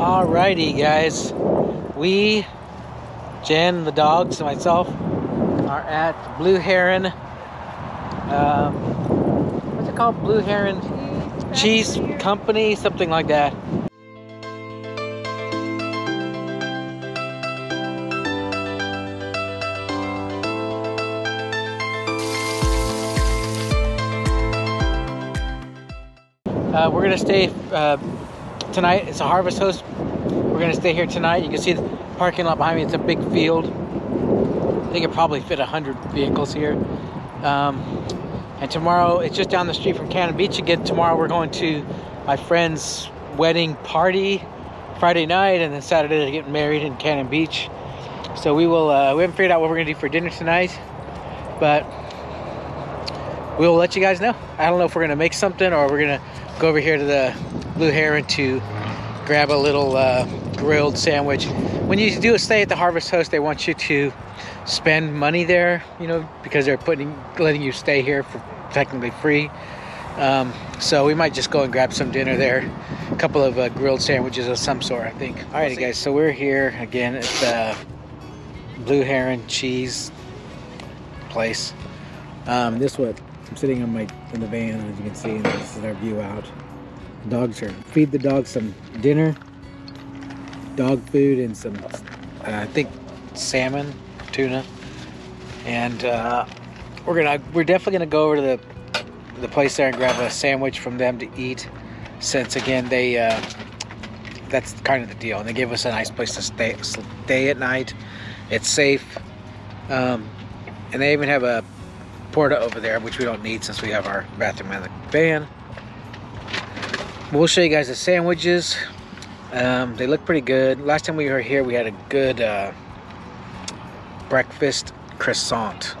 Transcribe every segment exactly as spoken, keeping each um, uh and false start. Alrighty, guys. We, Jen, the dogs, and myself are at Blue Heron. Um, what's it called? Blue Heron Cheese Company, something like that. Uh, we're gonna stay uh, tonight. It's a Harvest Host. We're gonna stay here tonight. You can see the parking lot behind me. It's a big field. I think it probably fit a hundred vehicles here. Um, and tomorrow, it's just down the street from Cannon Beach again. Tomorrow we're going to my friend's wedding party Friday night, and then Saturday they're getting married in Cannon Beach. So we will. Uh, we haven't figured out what we're gonna do for dinner tonight, but we'll let you guys know. I don't know if we're gonna make something or we're gonna go over here to the Blue Heron to grab a little uh, grilled sandwich. When you do a stay at the Harvest Host, they want you to spend money there, you know, because they're putting letting you stay here for technically free. Um, so we might just go and grab some dinner there, a couple of uh, grilled sandwiches of some sort, I think. All right, guys. So we're here again at the Blue Heron Cheese place. Um, this one. I'm sitting on my in the van, as you can see, and this is our view out. Dogs are feed the dogs some dinner, dog food, and some uh, I think salmon, tuna, and uh, we're gonna we're definitely gonna go over to the the place there and grab a sandwich from them to eat, since again they uh, that's kind of the deal, and they gave us a nice place to stay stay at night. It's safe, um, and they even have a porta over there, which we don't need since we have our bathroom in the van. We'll show you guys the sandwiches. Um, they look pretty good. Last time we were here, we had a good uh, breakfast croissant,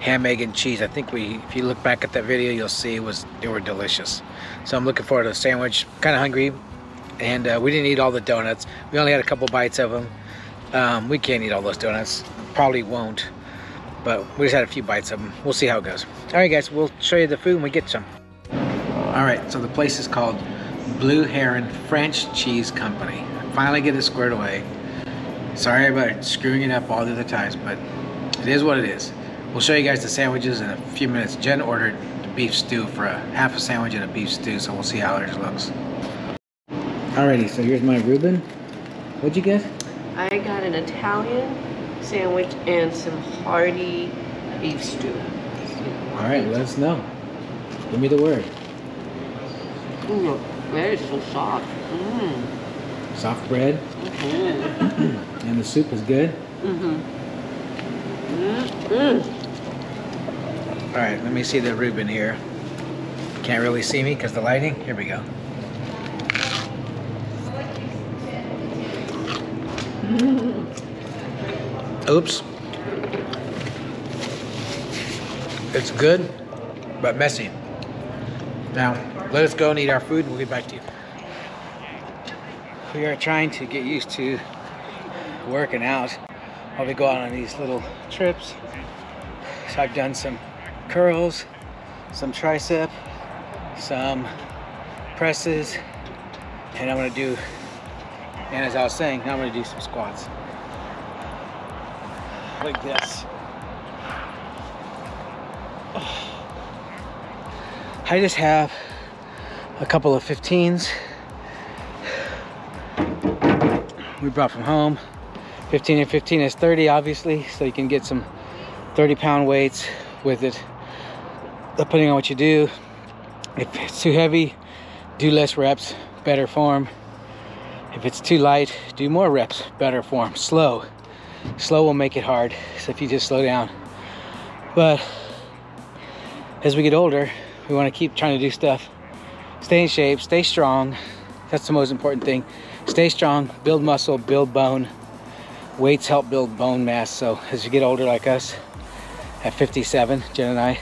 ham, egg, and cheese. I think we, if you look back at that video, you'll see it was they were delicious. So I'm looking forward to the sandwich. Kind of hungry, and uh, we didn't eat all the donuts. We only had a couple bites of them. Um, we can't eat all those donuts. Probably won't. But we just had a few bites of them. We'll see how it goes. All right, guys, we'll show you the food when we get some. All right, so the place is called Blue Heron French Cheese Company. I finally get it squared away. Sorry about screwing it up all the other times, but it is what it is. We'll show you guys the sandwiches in a few minutes. Jen ordered the beef stew for a half a sandwich and a beef stew, so we'll see how it looks. Alrighty, so here's my Reuben. What'd you get? I got an Italian sandwich and some hearty beef stew. All right, let us know. Give me the word. Mm, that is so soft. Mm. Soft bread. Mm-hmm. And the soup is good. Mm-hmm. Mm-hmm. All right, let me see the Reuben here. Can't really see me because the lighting. Here we go. Mm-hmm. Oops. It's good, but messy. Now, let us go and eat our food and we'll get back to you. We are trying to get used to working out while we go out on these little trips. So I've done some curls, some tricep, some presses, and I'm gonna do, and as I was saying, now I'm gonna do some squats. Like this. I just have a couple of fifteens we brought from home. fifteen and fifteen is thirty, obviously, so you can get some thirty pound weights with it, depending on what you do. If it's too heavy, do less reps, better form. If it's too light, do more reps, better form. Slow. Slow will make it hard, so if you just slow down. But as we get older, we want to keep trying to do stuff. Stay in shape, stay strong. That's the most important thing. Stay strong, build muscle, build bone. Weights help build bone mass, so as you get older like us, at fifty-seven, Jen and I,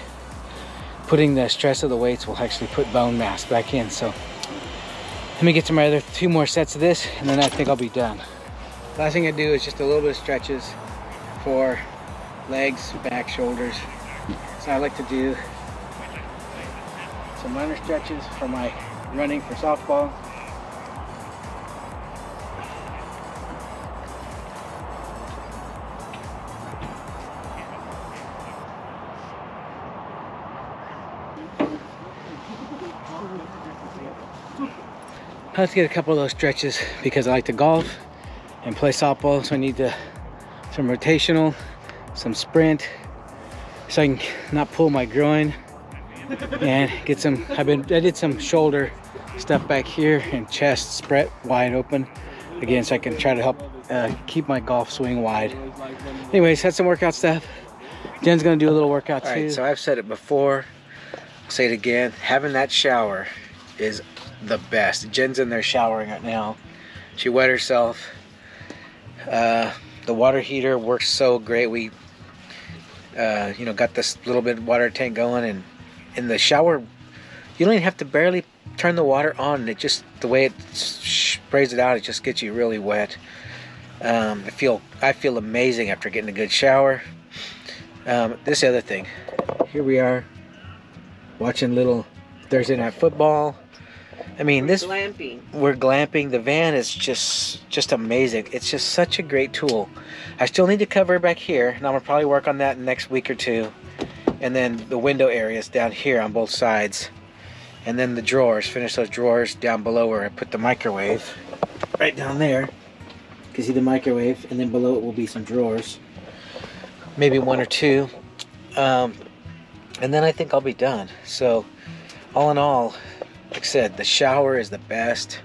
putting the stress of the weights will actually put bone mass back in. So let me get to my other two more sets of this, and then I think I'll be done. Last thing I do is just a little bit of stretches for legs, back, shoulders. So I like to do some minor stretches for my running for softball. I have to get a couple of those stretches because I like to golf and play softball, so I need to, some rotational, some sprint, so I can not pull my groin and get some. I've been, I did some shoulder stuff back here and chest spread wide open again, so I can try to help uh, keep my golf swing wide. Anyways, had some workout stuff. Jen's gonna do a little workout too. All right, so I've said it before, I'll say it again. Having that shower is the best. Jen's in there showering right now. She wet herself. Uh, the water heater works so great. We, uh, you know, got this little bit of water tank going, and in the shower, you don't even have to barely turn the water on. It just, the way it sprays it out, it just gets you really wet. Um, I feel, I feel amazing after getting a good shower. Um, this other thing, here we are watching little Thursday night football. I mean, we're this glamping. We're glamping. The van is just just amazing. It's just such a great tool. I still need to cover back here, and I'm gonna probably work on that in the next week or two. And then the window areas down here on both sides, and then the drawers. Finish those drawers down below where I put the microwave. Right down there, you can see the microwave, and then below it will be some drawers, maybe one or two, um, and then I think I'll be done. So, all in all, like I said, the shower is the best.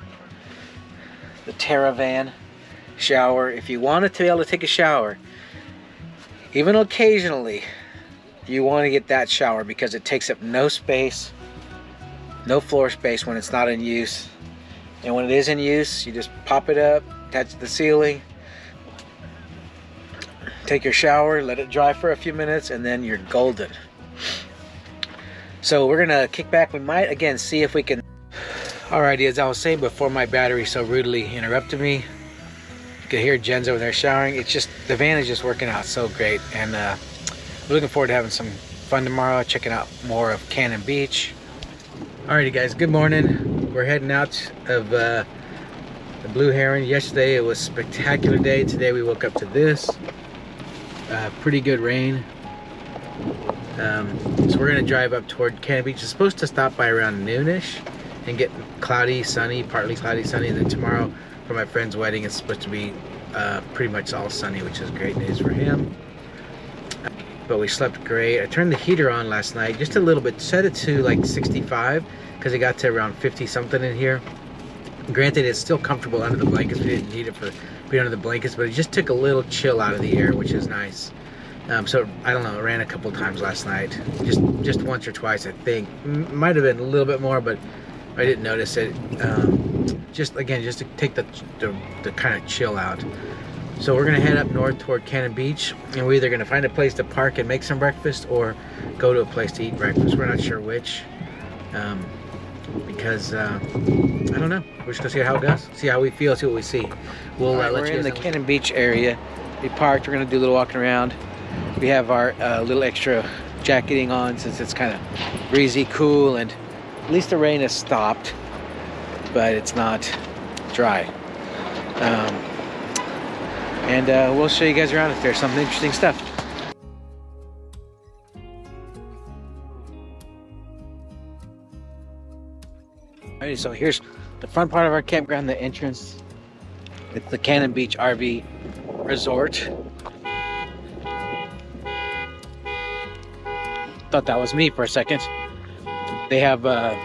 The Terravan shower. If you wanted to be able to take a shower, even occasionally, you want to get that shower because it takes up no space, no floor space when it's not in use. And when it is in use, you just pop it up, attach the ceiling, take your shower, let it dry for a few minutes, and then you're golden. So we're gonna kick back. We might again see if we can. Alrighty, as I was saying before my battery so rudely interrupted me, you could hear Jen's over there showering. It's just, the van is just working out so great, and uh, we're looking forward to having some fun tomorrow, checking out more of Cannon Beach. Alrighty guys, good morning. We're heading out of uh, the Blue Heron. Yesterday it was a spectacular day. Today we woke up to this. Uh, pretty good rain. Um, so we're gonna drive up toward Cannon Beach. It's supposed to stop by around noonish and get cloudy, sunny, partly cloudy, sunny. And then tomorrow for my friend's wedding, it's supposed to be uh, pretty much all sunny, which is great news for him. Uh, but we slept great. I turned the heater on last night just a little bit, set it to like sixty-five because it got to around fifty something in here. Granted, it's still comfortable under the blankets. We didn't need it for being under the blankets, but it just took a little chill out of the air, which is nice. Um, so I don't know, it ran a couple times last night, just just once or twice I think. M might have been a little bit more, but I didn't notice it. Um, just again, just to take the, the, the kind of chill out. So we're gonna head up north toward Cannon Beach, and we're either gonna find a place to park and make some breakfast, or go to a place to eat breakfast. We're not sure which. Um, because uh, I don't know, we're just gonna see how it goes, see how we feel, see what we see. We'll right, uh, let we're you in the Cannon Beach area. We parked. We're gonna do a little walking around. We have our uh, little extra jacketing on since it's kind of breezy, cool, and at least the rain has stopped, but it's not dry. Um, and uh, we'll show you guys around if there's some interesting stuff. Alrighty, so here's the front part of our campground, the entrance. It's the Cannon Beach R V Resort. Thought that was me for a second. They have a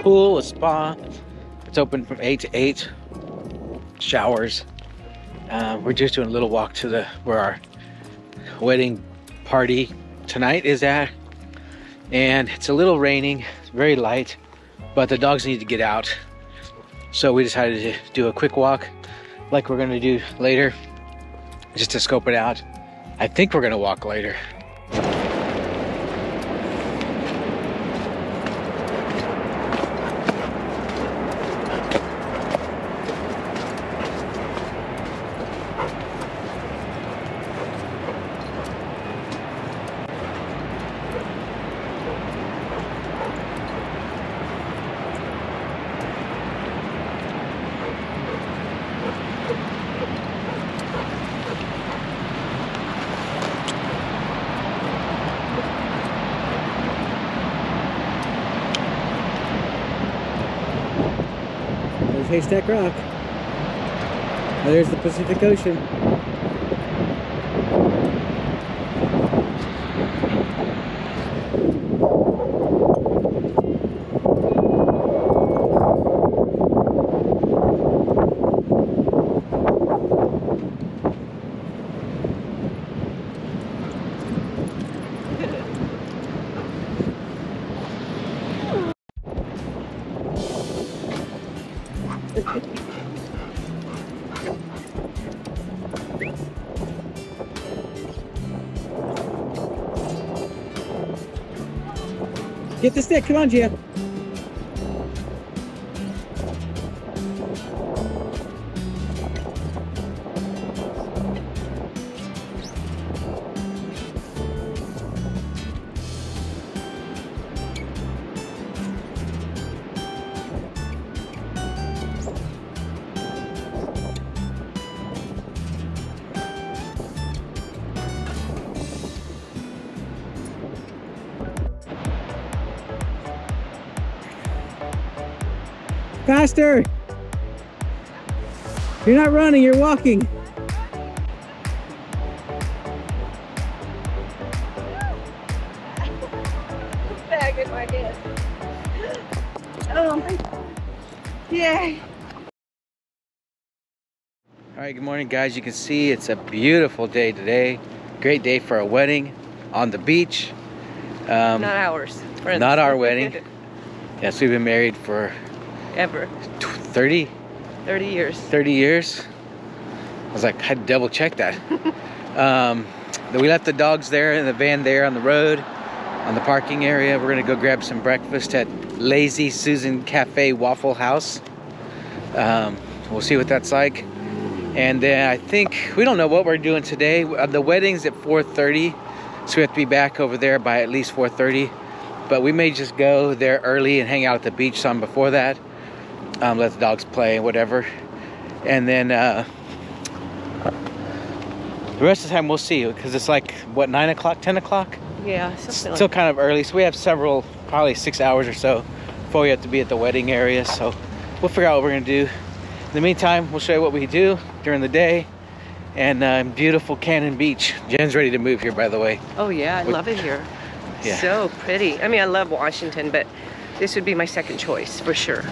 pool, a spa. It's open from eight to eight. Showers. Uh, we're just doing a little walk to the where our wedding party tonight is at. And it's a little raining. It's very light. But the dogs need to get out. So we decided to do a quick walk like we're going to do later. Just to scope it out. I think we're going to walk later. Haystack Rock. Oh, there's the Pacific Ocean. Get the stick, come on, Gia. Faster! You're not running, you're walking. Bag in my hand. Oh my God. Yay. All right, good morning, guys. You can see it's a beautiful day today. Great day for a wedding on the beach. Um, not ours. Friends. Not our wedding. Yes, we've been married for ever. thirty? thirty years. thirty years. I was like, I had to double check that. um, we left the dogs there in the van there on the road, on the parking area. We're gonna go grab some breakfast at Lazy Susan Cafe Waffle House. Um, we'll see what that's like. And then I think, we don't know what we're doing today. The wedding's at four thirty, so we have to be back over there by at least four thirty. But we may just go there early and hang out at the beach some before that. Um, let the dogs play, whatever, and then uh, the rest of the time we'll see, because it's like what, nine o'clock, ten o'clock? Yeah, something it's like still that. Kind of early, so we have several, probably six hours or so before we have to be at the wedding area. So we'll figure out what we're gonna do. In the meantime, we'll show you what we do during the day, and uh, beautiful Cannon Beach. Jen's ready to move here, by the way. Oh yeah, I we, love it here. Yeah. So pretty. I mean, I love Washington, but this would be my second choice for sure.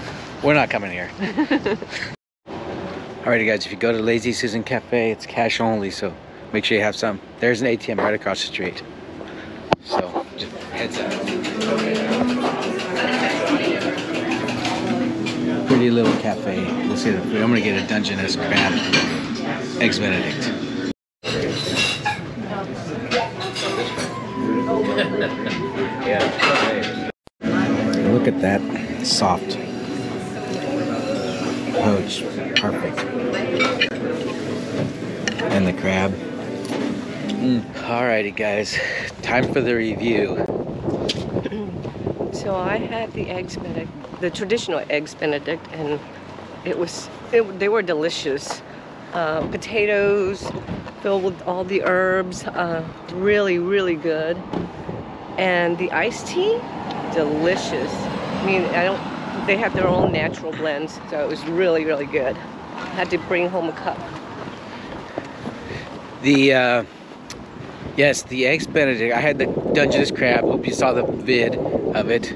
We're not coming here. Alrighty, guys, if you go to Lazy Susan Cafe, it's cash only, so make sure you have some. There's an A T M right across the street. So, just heads up. Pretty little cafe. We'll see the food. I'm gonna get a Dungeness Crab Eggs Benedict. Yeah. Look at that. It's soft. Poach, perfect. And the crab. Mm. Alrighty, guys, time for the review. So I had the eggs benedict, the traditional eggs benedict, and it was it, they were delicious. Uh, potatoes filled with all the herbs, uh, really, really good. And the iced tea, delicious. I mean, I don't. They have their own natural blends, so it was really, really good. I had to bring home a cup. The, uh, yes, the Eggs Benedict. I had the Dungeness Crab. Hope you saw the vid of it.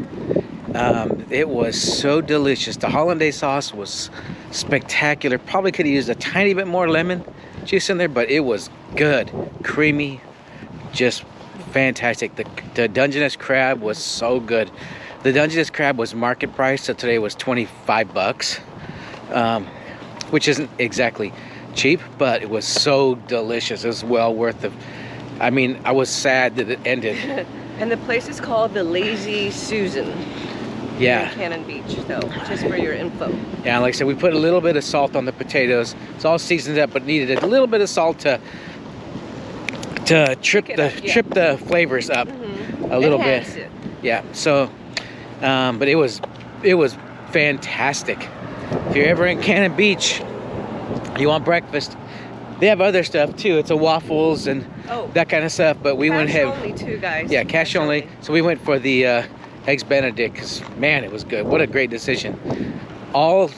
Um, it was so delicious. The Hollandaise sauce was spectacular. Probably could have used a tiny bit more lemon juice in there, but it was good. Creamy, just fantastic. The, the Dungeness Crab was so good. The Dungeness crab was market price, so today was twenty-five bucks, um, which isn't exactly cheap, but it was so delicious. It was well worth the. I mean, I was sad that it ended. And the place is called the Lazy Susan. Yeah. In Cannon Beach, so just for your info. Yeah, like I said, we put a little bit of salt on the potatoes. It's all seasoned up, but needed a little bit of salt to to trip the up, yeah. trip the flavors up mm-hmm. a little bit. It. Yeah. So. Um, but it was, it was fantastic. If you're ever in Cannon Beach, you want breakfast. They have other stuff too. It's a waffles and oh, that kind of stuff. But we went have only two guys. Yeah, cash, cash only. only. So we went for the uh, Eggs Benedict. Man, it was good. What a great decision. All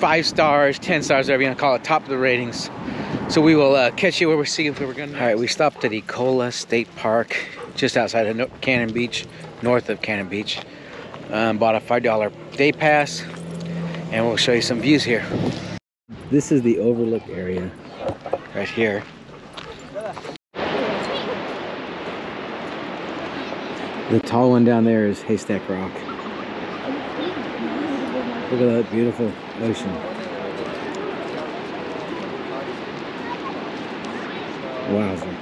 five stars, ten stars, whatever you want to call it, top of the ratings. So we will uh, catch you where we see if we're going to. All right, we stopped at Ecola State Park, just outside of no Cannon Beach, north of Cannon Beach. Um, bought a five dollar day pass, and we'll show you some views here. This is the overlook area, right here. The tall one down there is Haystack Rock. Look at that beautiful ocean. Wowza.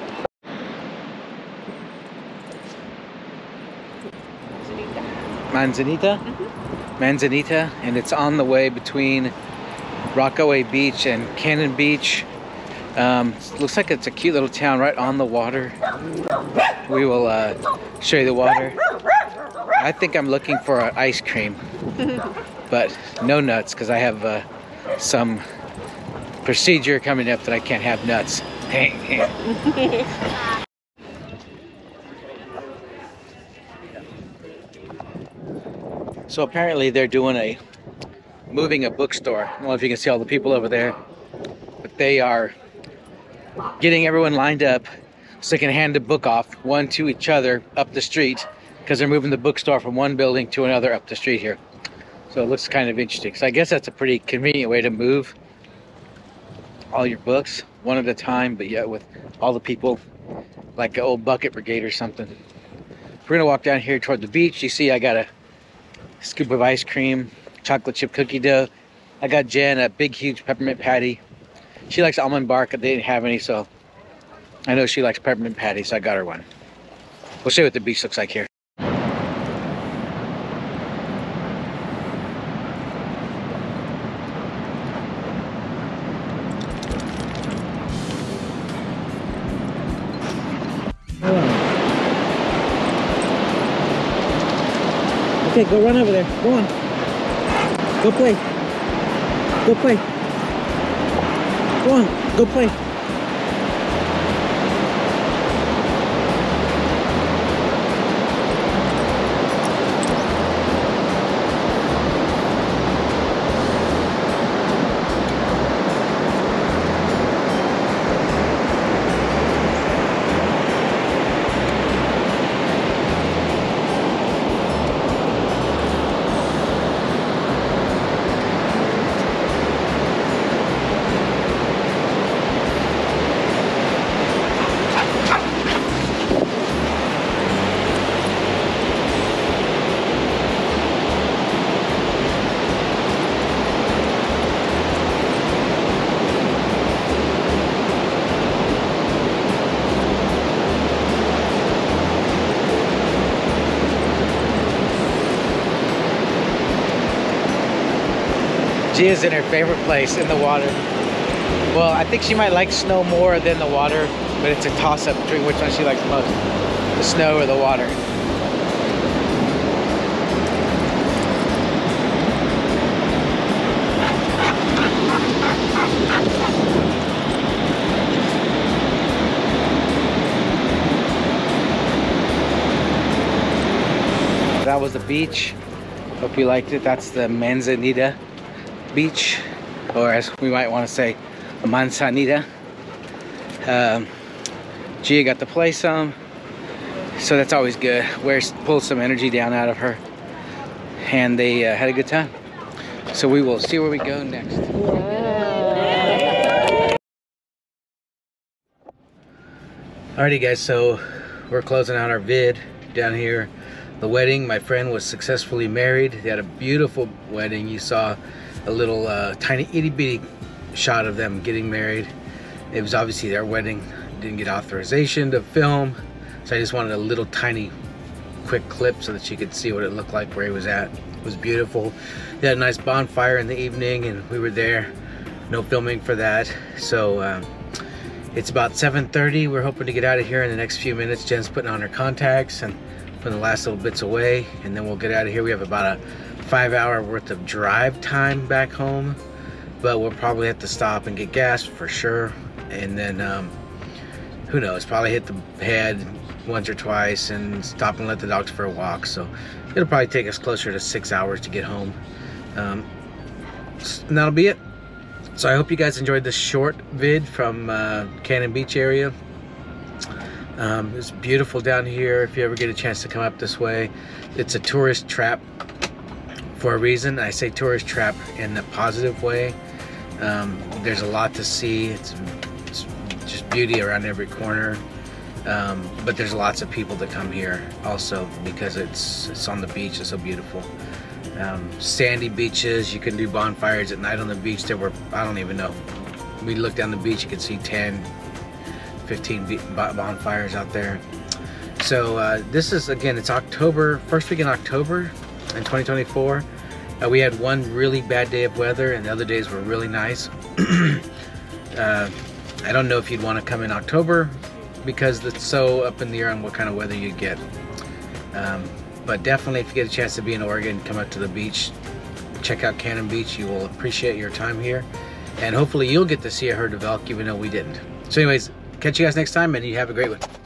Manzanita? Mm-hmm. Manzanita, and it's on the way between Rockaway Beach and Cannon Beach. Um, looks like it's a cute little town right on the water. We will uh, show you the water. I think I'm looking for an ice cream. But no nuts, because I have uh, some procedure coming up that I can't have nuts. So apparently they're doing a, moving a bookstore. I don't know if you can see all the people over there, but they are getting everyone lined up so they can hand a book off, one to each other up the street, because they're moving the bookstore from one building to another up the street here. So it looks kind of interesting. So I guess that's a pretty convenient way to move all your books one at a time, but yeah, with all the people, like an old bucket brigade or something. We're gonna walk down here toward the beach. You see I got a scoop of ice cream, chocolate chip cookie dough. I got Jen a big huge peppermint patty. She likes almond bark. They didn't have any, so I know she likes peppermint patty, so I got her one. We'll show you what the beach looks like here. Okay, go run over there. Go on. Go play. Go play. Go on. Go play. Gia's in her favorite place, in the water. Well, I think she might like snow more than the water, but it's a toss-up between which one she likes most, the snow or the water. That was the beach. Hope you liked it. That's the Manzanita Beach, or as we might want to say, Manzanita. Um, Gia got to play some, so that's always good. Wears pulls some energy down out of her, and they uh, had a good time. So we will see where we go next. Yeah. Alrighty, guys. So we're closing out our vid down here. The wedding, my friend was successfully married. They had a beautiful wedding. You saw a little uh, tiny itty bitty shot of them getting married. It was obviously their wedding. Didn't get authorization to film, so I just wanted a little tiny quick clip so that you could see what it looked like where he was at. It was beautiful. They had a nice bonfire in the evening and we were there. No filming for that. So uh, it's about seven thirty. We're hoping to get out of here in the next few minutes. Jen's putting on her contacts and putting the last little bits away, and then we'll get out of here. We have about a five hour worth of drive time back home, but we'll probably have to stop and get gas for sure, and then um, who knows, probably hit the head once or twice and stop and let the dogs for a walk. So it'll probably take us closer to six hours to get home. um, and that'll be it. So I hope you guys enjoyed this short vid from uh, Cannon Beach area. Um, it's beautiful down here. If you ever get a chance to come up this way, it's a tourist trap for a reason. I say tourist trap in a positive way. Um, there's a lot to see. It's, it's just beauty around every corner. Um, but there's lots of people that come here also because it's it's on the beach. It's so beautiful. Um, sandy beaches. You can do bonfires at night on the beach. There were, I don't even know. We looked down the beach. You could see ten, fifteen bonfires out there. So uh, this is, again, it's October, first week in October in twenty twenty-four. Uh, we had one really bad day of weather and the other days were really nice. uh, I don't know if you'd want to come in October because it's so up in the air on what kind of weather you get. Um, but definitely if you get a chance to be in Oregon, come up to the beach, check out Cannon Beach. You will appreciate your time here. And hopefully you'll get to see a herd of elk even though we didn't. So anyways, catch you guys next time, and you have a great one.